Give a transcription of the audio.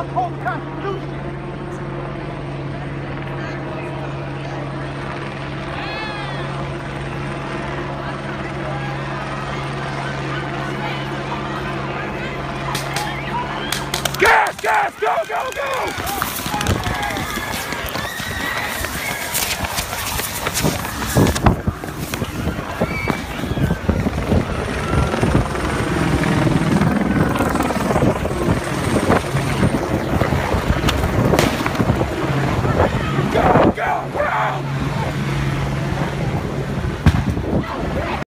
uphold Constitution.